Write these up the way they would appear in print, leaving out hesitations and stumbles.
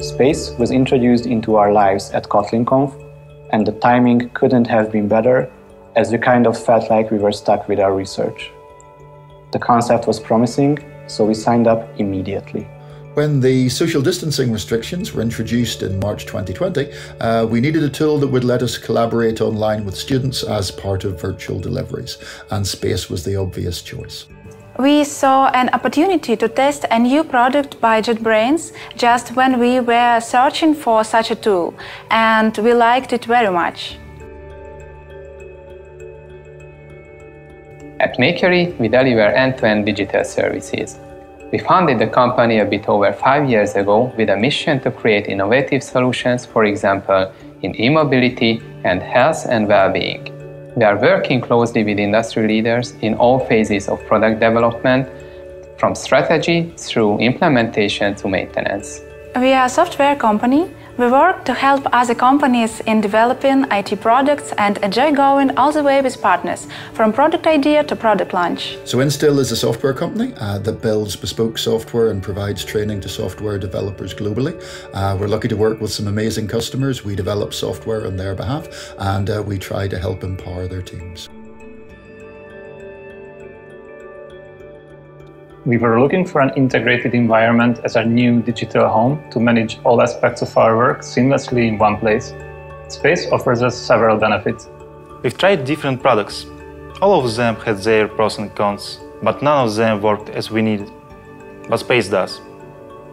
Space was introduced into our lives at KotlinConf, and the timing couldn't have been better, as we kind of felt like we were stuck with our research. The concept was promising, so we signed up immediately. When the social distancing restrictions were introduced in March 2020, we needed a tool that would let us collaborate online with students as part of virtual deliveries, and Space was the obvious choice. We saw an opportunity to test a new product by JetBrains just when we were searching for such a tool, and we liked it very much. At Makery, we deliver end-to-end digital services. We founded the company a bit over 5 years ago with a mission to create innovative solutions, for example, in e-mobility and health and well-being. We are working closely with industry leaders in all phases of product development, from strategy through implementation to maintenance. We are a software company. We work to help other companies in developing IT products and enjoy going all the way with partners, from product idea to product launch. So Instil is a software company that builds bespoke software and provides training to software developers globally. We're lucky to work with some amazing customers. We develop software on their behalf, and we try to help empower their teams. We were looking for an integrated environment as our new digital home to manage all aspects of our work seamlessly in one place. Space offers us several benefits. We've tried different products. All of them had their pros and cons, but none of them worked as we needed. But Space does.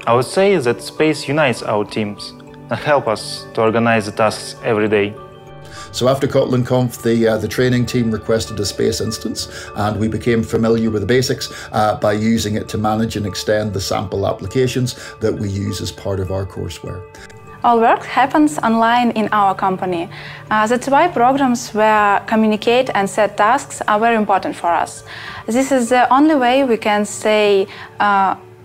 I would say that Space unites our teams and helps us to organize the tasks every day. So after KotlinConf, the training team requested a Space instance, and we became familiar with the basics by using it to manage and extend the sample applications that we use as part of our courseware. All work happens online in our company. That's why programs where communicate and set tasks are very important for us. This is the only way we can stay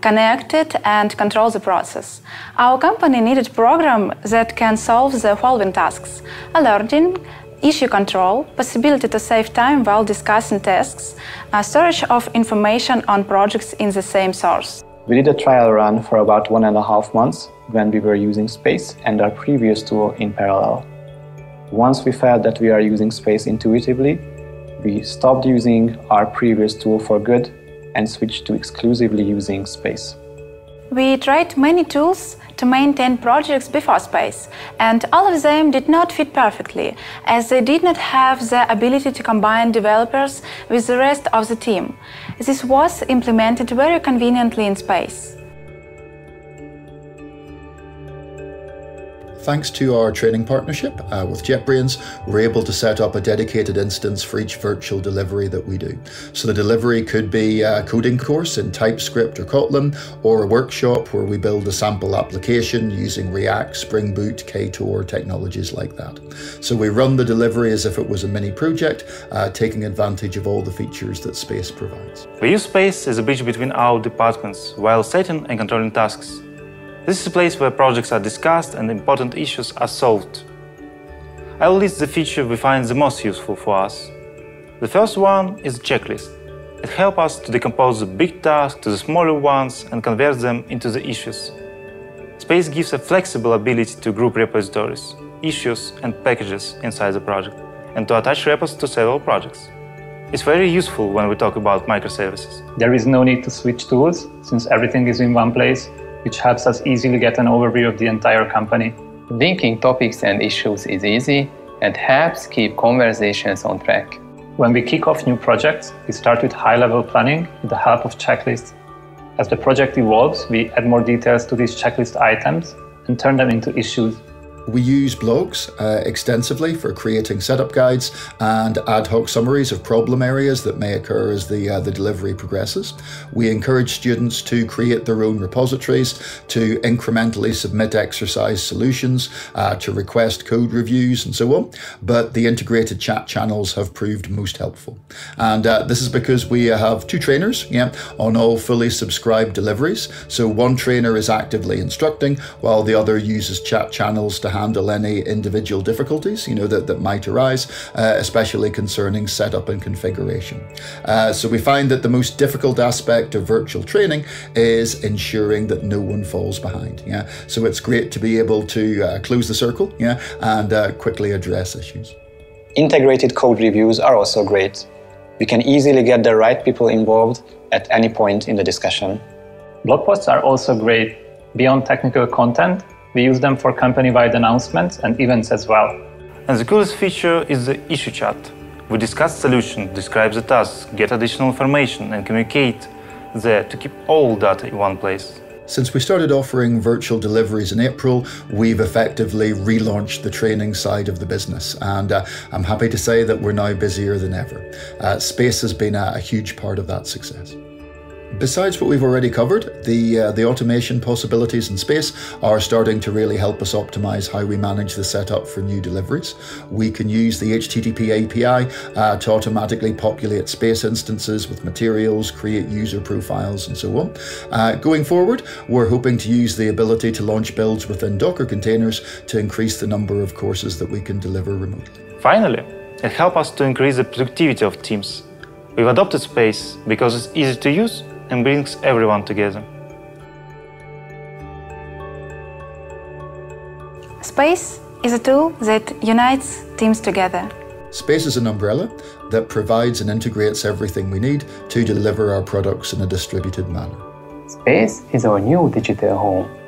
connected and control the process. Our company needed a program that can solve the following tasks: alerting, issue control, possibility to save time while discussing tasks, storage of information on projects in the same source. We did a trial run for about 1.5 months when we were using Space and our previous tool in parallel. Once we felt that we are using Space intuitively, we stopped using our previous tool for good and switched to exclusively using Space. We tried many tools to maintain projects before Space, and all of them did not fit perfectly, as they did not have the ability to combine developers with the rest of the team. This was implemented very conveniently in Space. Thanks to our training partnership with JetBrains, we're able to set up a dedicated instance for each virtual delivery that we do. So the delivery could be a coding course in TypeScript or Kotlin, or a workshop where we build a sample application using React, Spring Boot, KTOR, technologies like that. So we run the delivery as if it was a mini project, taking advantage of all the features that Space provides. We use Space as a bridge between our departments while setting and controlling tasks. This is a place where projects are discussed and important issues are solved. I'll list the feature we find the most useful for us. The first one is a checklist. It helps us to decompose the big tasks to the smaller ones and convert them into the issues. Space gives a flexible ability to group repositories, issues and packages inside the project, and to attach repos to several projects. It's very useful when we talk about microservices. There is no need to switch tools, since everything is in one place, which helps us easily get an overview of the entire company. Linking topics and issues is easy and helps keep conversations on track. When we kick off new projects, we start with high-level planning with the help of checklists. As the project evolves, we add more details to these checklist items and turn them into issues. We use blogs extensively for creating setup guides and ad hoc summaries of problem areas that may occur as the delivery progresses. We encourage students to create their own repositories, to incrementally submit exercise solutions, to request code reviews and so on. But the integrated chat channels have proved most helpful. And this is because we have two trainers on all fully subscribed deliveries. So one trainer is actively instructing while the other uses chat channels to handle any individual difficulties, you know, that might arise, especially concerning setup and configuration. So we find that the most difficult aspect of virtual training is ensuring that no one falls behind. Yeah, so it's great to be able to close the circle, yeah, and quickly address issues. Integrated code reviews are also great. We can easily get the right people involved at any point in the discussion. Blog posts are also great. Beyond technical content, we use them for company-wide announcements and events as well. And the coolest feature is the issue chat. We discuss solutions, describe the tasks, get additional information, and communicate there to keep all data in one place. Since we started offering virtual deliveries in April, we've effectively relaunched the training side of the business, and I'm happy to say that we're now busier than ever. Space has been a huge part of that success. Besides what we've already covered, the automation possibilities in Space are starting to really help us optimize how we manage the setup for new deliveries. We can use the HTTP API to automatically populate Space instances with materials, create user profiles, and so on. Going forward, we're hoping to use the ability to launch builds within Docker containers to increase the number of courses that we can deliver remotely. Finally, it helps us to increase the productivity of teams. We've adopted Space because it's easy to use and brings everyone together. Space is a tool that unites teams together. Space is an umbrella that provides and integrates everything we need to deliver our products in a distributed manner. Space is our new digital home.